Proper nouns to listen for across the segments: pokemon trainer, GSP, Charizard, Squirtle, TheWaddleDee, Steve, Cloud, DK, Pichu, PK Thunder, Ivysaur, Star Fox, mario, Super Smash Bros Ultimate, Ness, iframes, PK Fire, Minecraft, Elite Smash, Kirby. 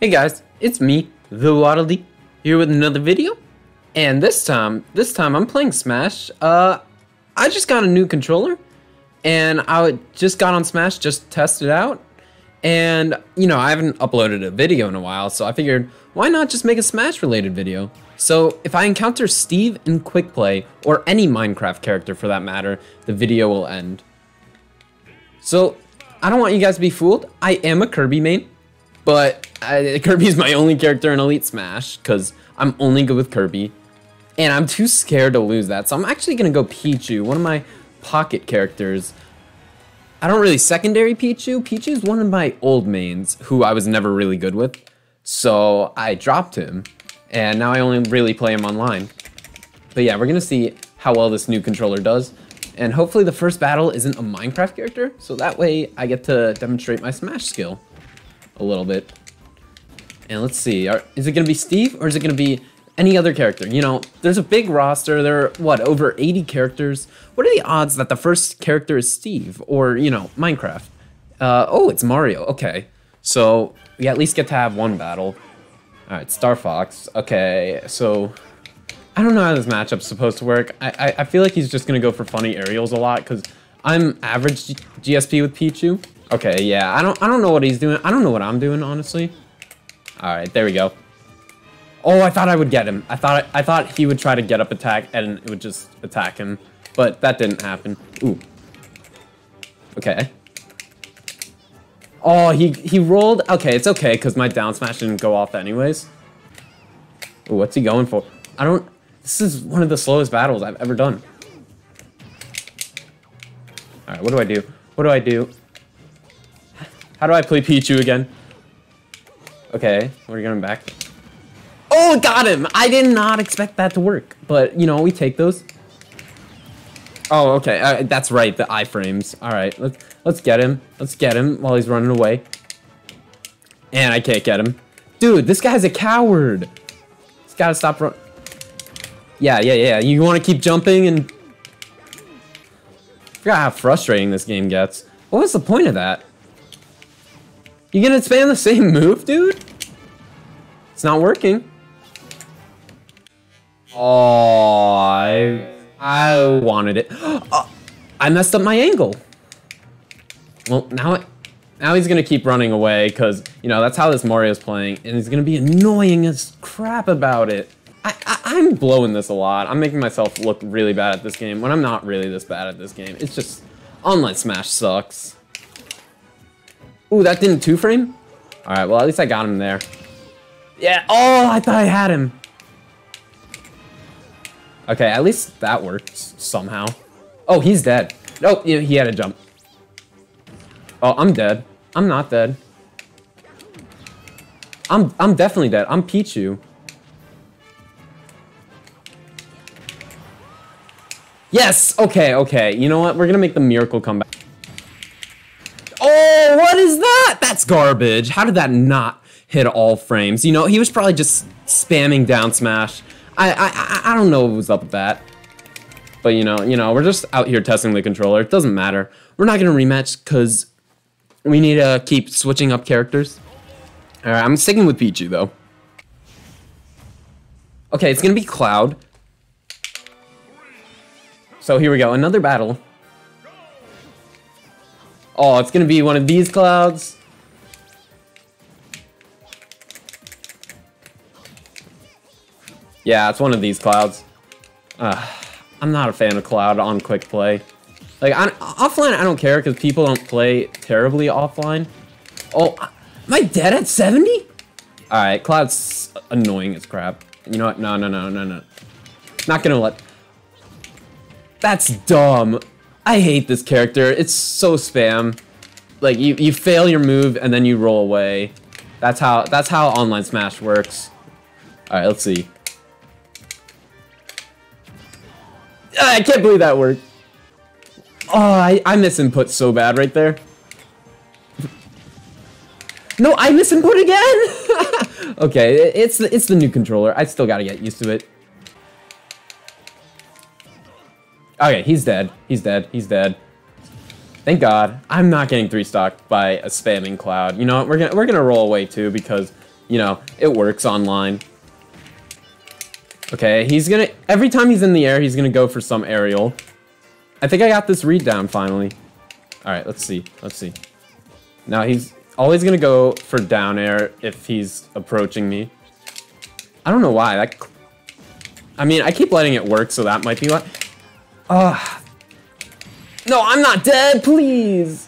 Hey guys, it's me, TheWaddleDee, here with another video. And this time I'm playing Smash. I just got a new controller, and I just got on Smash, just to test it out. And, you know, I haven't uploaded a video in a while, so I figured, why not just make a Smash-related video? So, if I encounter Steve in Quick Play, or any Minecraft character for that matter, the video will end. So, I don't want you guys to be fooled, I am a Kirby main. But Kirby's my only character in Elite Smash, because I'm only good with Kirby. And I'm too scared to lose that, so I'm actually going to go Pichu, one of my pocket characters. I don't really secondary Pichu. Pichu's one of my old mains, who I was never really good with. So I dropped him, and now I only really play him online. But yeah, we're going to see how well this new controller does. And hopefully the first battle isn't a Minecraft character, so that way I get to demonstrate my Smash skill a little bit. And let's see, is it gonna be Steve or is it gonna be any other character? You know, there's a big roster, there are, what, over 80 characters? What are the odds that the first character is Steve or, you know, Minecraft? Oh, it's Mario, okay. So, we at least get to have one battle. All right, Star Fox, okay, so I don't know how this matchup's supposed to work. I feel like he's just gonna go for funny aerials a lot because I'm average GSP with Pichu. Okay, yeah, I don't know what he's doing. I don't know what I'm doing, honestly. All right, there we go. Oh, I thought I would get him. I thought he would try to get up attack and it would just attack him, but that didn't happen. Ooh. Okay. Oh, he rolled. Okay, it's okay because my down smash didn't go off anyways. Ooh, what's he going for? This is one of the slowest battles I've ever done. All right, what do I do? What do I do? How do I play Pichu again? Okay, we're going back. Oh, got him! I did not expect that to work. But, you know, we take those. Oh, okay, that's right, the iframes. All right, let's get him. Let's get him while he's running away. And I can't get him. Dude, this guy's a coward. He's got to stop running. Yeah, you want to keep jumping and... I forgot how frustrating this game gets. What was the point of that? You gonna spam the same move, dude? It's not working. Oh, I wanted it. Oh, I messed up my angle. Well, now he's gonna keep running away because, you know, that's how this Mario's playing, and he's gonna be annoying as crap about it. I'm blowing this a lot. I'm making myself look really bad at this game when I'm not really this bad at this game. It's just online Smash sucks. Ooh, that didn't two-frame? Alright, well, at least I got him there. Yeah, oh, I thought I had him. Okay, at least that works somehow. Oh, he's dead. Oh, he had a jump. Oh, I'm dead. I'm not dead. I'm definitely dead. I'm Pichu. Yes! Okay. You know what? We're gonna make the miracle comeback. Oh, what is that? That's garbage. How did that not hit all frames? You know, he was probably just spamming down smash. I don't know what was up with that. But you know, we're just out here testing the controller. It doesn't matter. We're not gonna rematch because we need to keep switching up characters. All right, I'm sticking with Pichu though. Okay, it's gonna be Cloud. So here we go, another battle. Oh, it's gonna be one of these Clouds. Yeah, it's one of these Clouds. I'm not a fan of Cloud on Quick Play. Like, offline I don't care because people don't play terribly offline. Oh, am I dead at 70? Alright, Cloud's annoying as crap. You know what? No. Not gonna let... That's dumb. I hate this character. It's so spam. Like you fail your move and then you roll away. That's how online Smash works. All right, let's see. I can't believe that worked. Oh, I misinput so bad right there. No, I misinput again. Okay, it's the new controller. I still gotta get used to it. Okay, he's dead. Thank God. I'm not getting 3-stocked by a spamming Cloud. You know what? We're gonna roll away too because you know, it works online. Okay, he's gonna, every time he's in the air, he's gonna go for some aerial. I think I got this read down finally. All right, let's see, let's see. Now he's always gonna go for down air if he's approaching me. I don't know why. I mean, I keep letting it work, so that might be why. No, I'm not dead, please.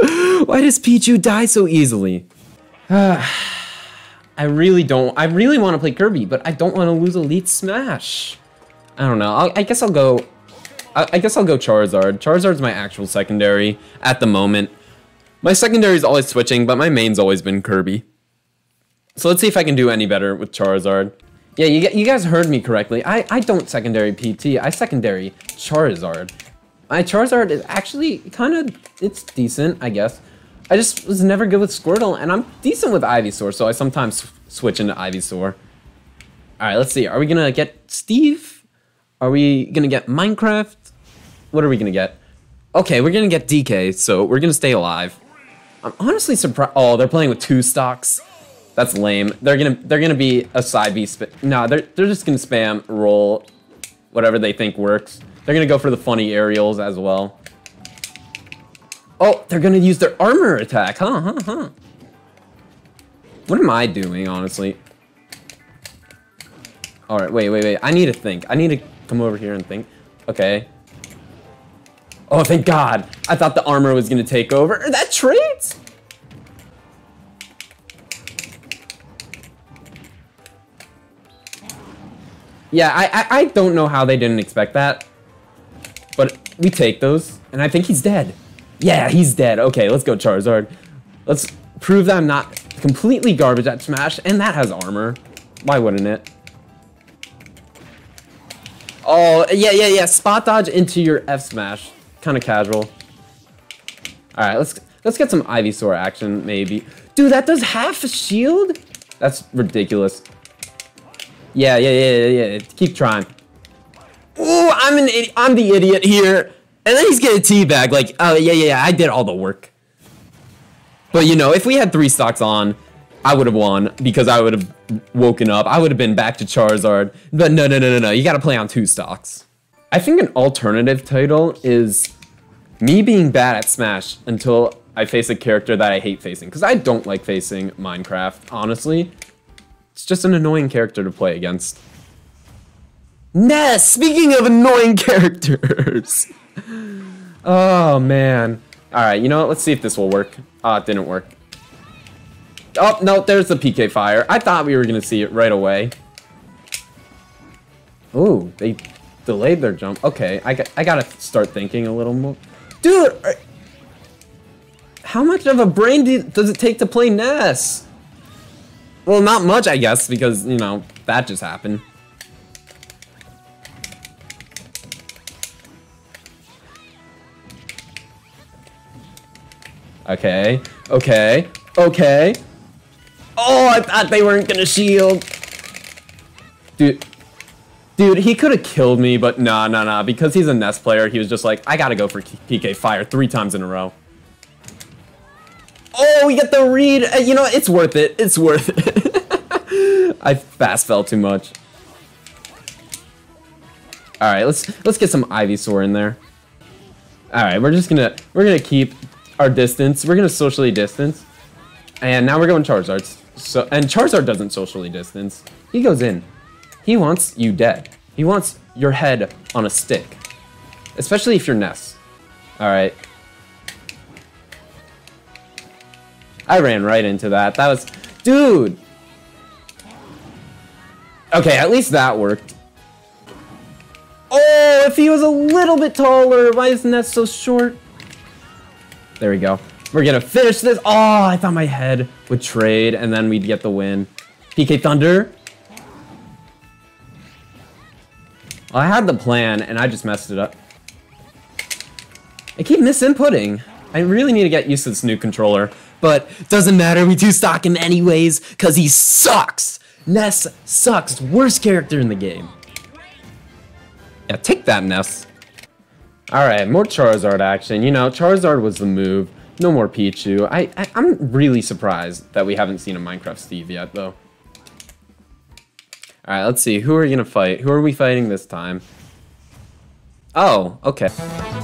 Why does Pichu die so easily? I really want to play Kirby, but I don't want to lose Elite Smash. I don't know. I guess I'll go Charizard. Charizard's my actual secondary at the moment. My secondary is always switching, but my main's always been Kirby. So let's see if I can do any better with Charizard. Yeah, you guys heard me correctly. I don't secondary PT, I secondary Charizard. My Charizard is actually kind of, it's decent, I guess. I just was never good with Squirtle, and I'm decent with Ivysaur, so I sometimes switch into Ivysaur. All right, let's see. Are we gonna get Steve? Are we gonna get Minecraft? What are we gonna get? Okay, we're gonna get DK, so we're gonna stay alive. I'm honestly surprised. Oh, they're playing with 2 stocks. That's lame. They're gonna be a side B. Nah, they're just gonna spam roll, whatever they think works. They're gonna go for the funny aerials as well. Oh, they're gonna use their armor attack, huh. What am I doing, honestly? All right, wait. I need to think. I need to come over here and think. Okay. Oh, thank God. I thought the armor was gonna take over. That trades? Yeah, I don't know how they didn't expect that. But we take those, and I think he's dead. Yeah, he's dead. Okay, let's go Charizard. Let's prove that I'm not completely garbage at Smash, and that has armor. Why wouldn't it? Oh, yeah. Spot dodge into your F smash. Kind of casual. All right, let's get some Ivysaur action, maybe. Dude, that does half a shield? That's ridiculous. Yeah. Keep trying. Ooh, I'm the idiot here. And then he's getting teabagged, like, oh, yeah, I did all the work. But, you know, if we had 3 stocks on, I would have won because I would have woken up. I would have been back to Charizard. But no, you got to play on 2 stocks. I think an alternative title is me being bad at Smash until I face a character that I hate facing. Because I don't like facing Minecraft, honestly. It's just an annoying character to play against. Ness, speaking of annoying characters... Oh, man. All right, you know what? Let's see if this will work. It didn't work. Oh, no, there's the PK Fire. I thought we were going to see it right away. Ooh, they delayed their jump. Okay, I got to start thinking a little more. Dude, how much of a brain does it take to play Ness? Well, not much, I guess, because, you know, that just happened. Okay. Oh, I thought they weren't gonna shield. Dude, he could have killed me, but nah. Because he's a Ness player, he was just like, I gotta go for PK Fire 3 times in a row. Oh, we get the read. You know, it's worth it. It's worth it. I fast fell too much. All right, let's get some Ivysaur in there. All right, we're gonna keep our distance. We're gonna socially distance, and now we're going Charizard. So, and Charizard doesn't socially distance. He goes in. He wants you dead. He wants your head on a stick, especially if you're Ness. All right. I ran right into that. That was, dude. Okay, at least that worked. Oh, if he was a little bit taller. Why is Ness so short? There we go. We're gonna finish this. Oh, I thought my head would trade and then we'd get the win. PK Thunder. Well, I had the plan and I just messed it up. I keep misinputting. I really need to get used to this new controller, but doesn't matter. We do stock him anyways because he sucks. Ness sucks. Worst character in the game. Yeah, take that, Ness. All right, more Charizard action. You know, Charizard was the move. No more Pichu. I'm really surprised that we haven't seen a Minecraft Steve yet, though. All right, let's see. Who are we fighting this time? Oh, okay.